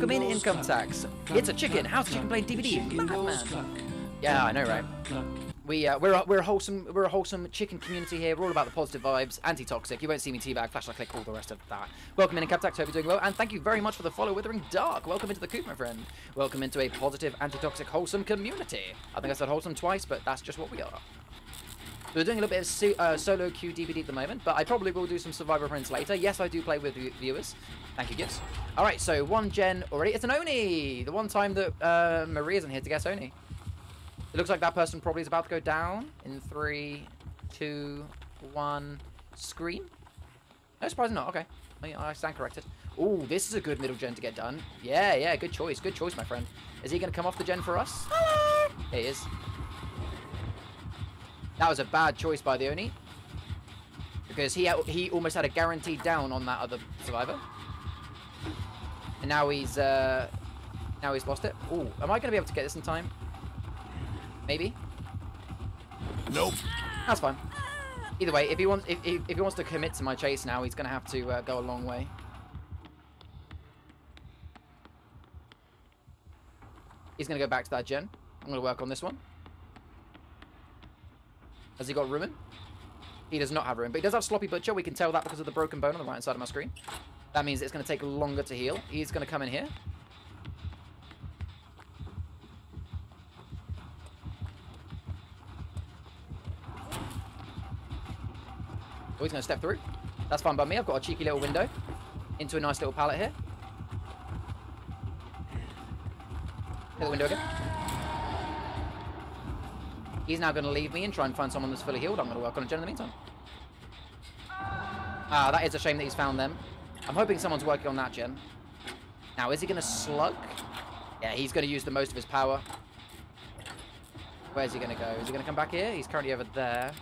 Pokemon income tax. It's a chicken. How did you complain DVD? Madman. Yeah, I know, right? We're a wholesome chicken community here. We're all about the positive vibes, anti-toxic. You won't see me teabag, flashlight click, all the rest of that. Welcome in Captax, hope you're doing well, and thank you very much for the follow, Withering Dark. Welcome into the coop, my friend. Welcome into a positive, anti-toxic, wholesome community. I think I said wholesome twice, but that's just what we are. We're doing a little bit of solo queue DVD at the moment, but I probably will do some Survivor Friends later. Yes, I do play with viewers. Thank you, Gibbs. All right, so one gen already. It's an Oni! The one time that Marie isn't here to guess Oni. It looks like that person probably is about to go down in 3, 2, 1, scream. No, surprisingly not. Okay. I stand corrected. Ooh, this is a good middle gen to get done. Yeah, yeah, good choice. Good choice, my friend. Is he going to come off the gen for us? Hello! Here he is. That was a bad choice by the Oni. Because he almost had a guaranteed down on that other survivor. And now he's lost it. Ooh, am I going to be able to get this in time? Maybe. Nope. That's fine. Either way, if he wants to commit to my chase now, he's going to have to go a long way. He's going to go back to that gen. I'm going to work on this one. Has he got Ruin? He does not have Ruin, but he does have Sloppy Butcher. We can tell that because of the broken bone on the right side of my screen. That means it's going to take longer to heal. He's going to come in here. Oh, he's going to step through. That's fine by me. I've got a cheeky little window into a nice little pallet here. Hit the window again. He's now going to leave me and try and find someone that's fully healed. I'm going to work on a gen in the meantime. Ah, that is a shame that he's found them. I'm hoping someone's working on that gen. Now, is he going to slug? Yeah, he's going to use the most of his power. Where's he going to go? Is he going to come back here? He's currently over there.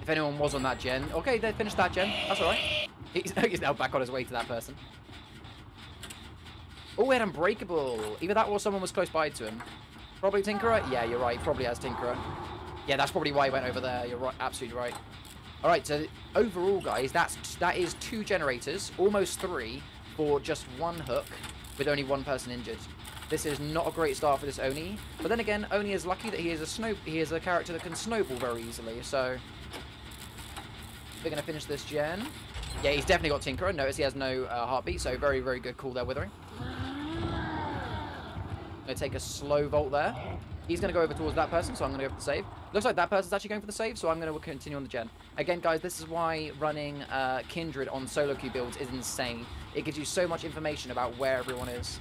If anyone was on that gen. Okay, they finished that gen. That's alright. He's now back on his way to that person. Oh, we had Unbreakable. Either that or someone was close by to him. Probably Tinkerer? Yeah, you're right. Probably has Tinkerer. Yeah, that's probably why he went over there. You're right. Absolutely right. Alright, so overall, guys, that is 2 generators. Almost 3 for just 1 hook with only 1 person injured. This is not a great start for this Oni. But then again, Oni is lucky that he is a character that can snowball very easily. So... we're going to finish this gen. Yeah, he's definitely got Tinkerer. Notice he has no heartbeat, so very, very good call there, Withering. I'm going to take a slow vault there. He's going to go over towards that person, so I'm going to go for the save. Looks like that person's actually going for the save, so I'm going to continue on the gen. Again, guys, this is why running Kindred on solo queue builds is insane. It gives you so much information about where everyone is.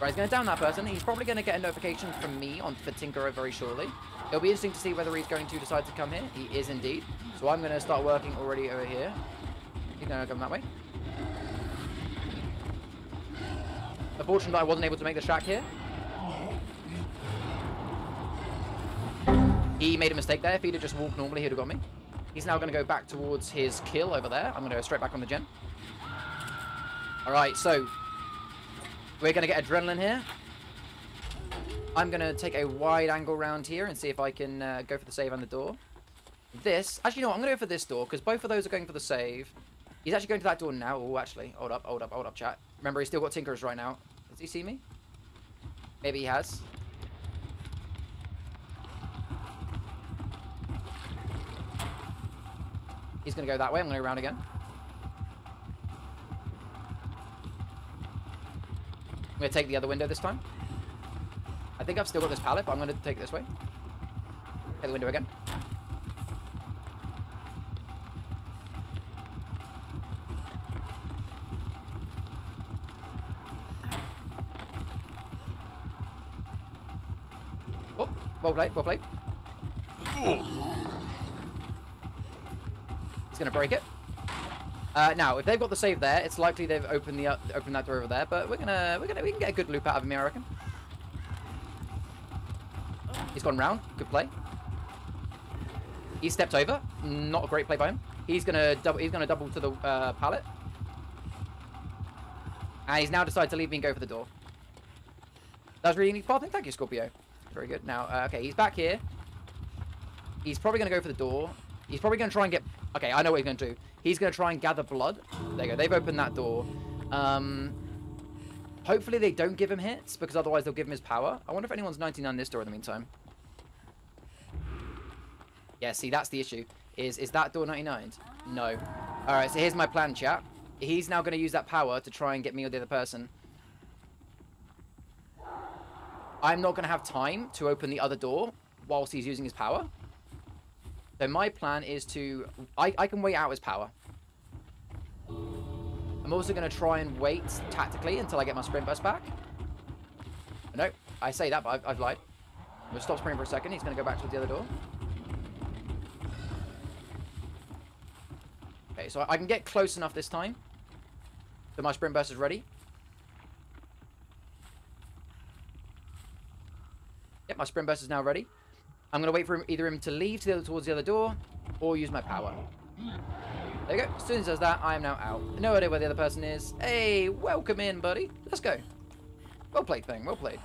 Right, he's going to down that person. He's probably going to get a notification from me on Fatinkero very shortly. It'll be interesting to see whether he's going to decide to come here. He is indeed. So I'm going to start working already over here. He's going to come that way. Unfortunately, I wasn't able to make the shack here. He made a mistake there. If he'd have just walked normally, he'd have got me. He's now going to go back towards his kill over there. I'm going to go straight back on the gen. All right, so... we're going to get adrenaline here. I'm going to take a wide angle round here and see if I can go for the save on the door. This... actually, you know what? I'm going to go for this door, because both of those are going for the save. He's actually going to that door now. Oh, actually. Hold up, chat. Remember, he's still got Tinkerers right now. Does he see me? Maybe he has. He's going to go that way. I'm going to go round again. I'm going to take the other window this time. I think I've still got this pallet, but I'm going to take it this way. Hit the window again. Oh, well played. He's going to break it. Now, if they've got the save there, it's likely they've opened the opened that door over there. But we can get a good loop out of him, I reckon. He's gone round. Good play. He stepped over. Not a great play by him. He's gonna double to the pallet. And he's now decided to leave me and go for the door. That was really neat pathing. Thank you, Scorpio. Very good. Now, okay, he's back here. He's probably gonna go for the door. He's probably gonna try and get Okay, I know what he's going to do. He's going to try and gather blood. There you go. They've opened that door. Hopefully they don't give him hits, because otherwise they'll give him his power. I wonder if anyone's 99 this door in the meantime. Yeah, see, that's the issue. Is that door 99'd? No. Alright, so here's my plan, chap. He's now going to use that power to try and get me or the other person. I'm not going to have time to open the other door whilst he's using his power. So my plan is to... I can wait out his power. I'm also going to try and wait tactically until I get my sprint burst back. No, I say that, but I've lied. I'm going to stop sprinting for a second. He's going to go back to the other door. Okay, so I can get close enough this time that my sprint burst is ready. Yep, my sprint burst is now ready. I'm going to wait for him, either him to leave to the other, towards the other door, or use my power. There you go. As soon as he does that, I am now out. No idea where the other person is. Hey, welcome in, buddy. Let's go. Well played, thing. Well played.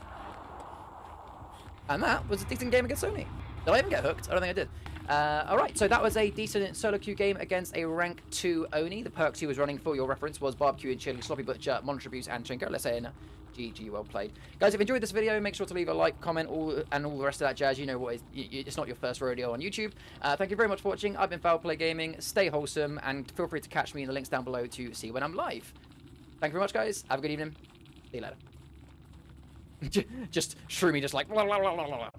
And that was a decent game against Oni. Did I even get hooked? I don't think I did. Alright, so that was a decent solo queue game against a rank 2 Oni. The perks he was running, for your reference, was Barbecue and Chili, Sloppy Butcher, Monitor Abuse, and Tinkerer. Let's say in GG, well played. Guys, if you enjoyed this video, make sure to leave a like, comment, all the rest of that jazz. You know what, it's not your first rodeo on YouTube. Thank you very much for watching. I've been FowlPlayGaming. Stay wholesome, and feel free to catch me in the links down below to see when I'm live. Thank you very much, guys. Have a good evening. See you later. Just shrew me just like... Blah, blah, blah, blah, blah.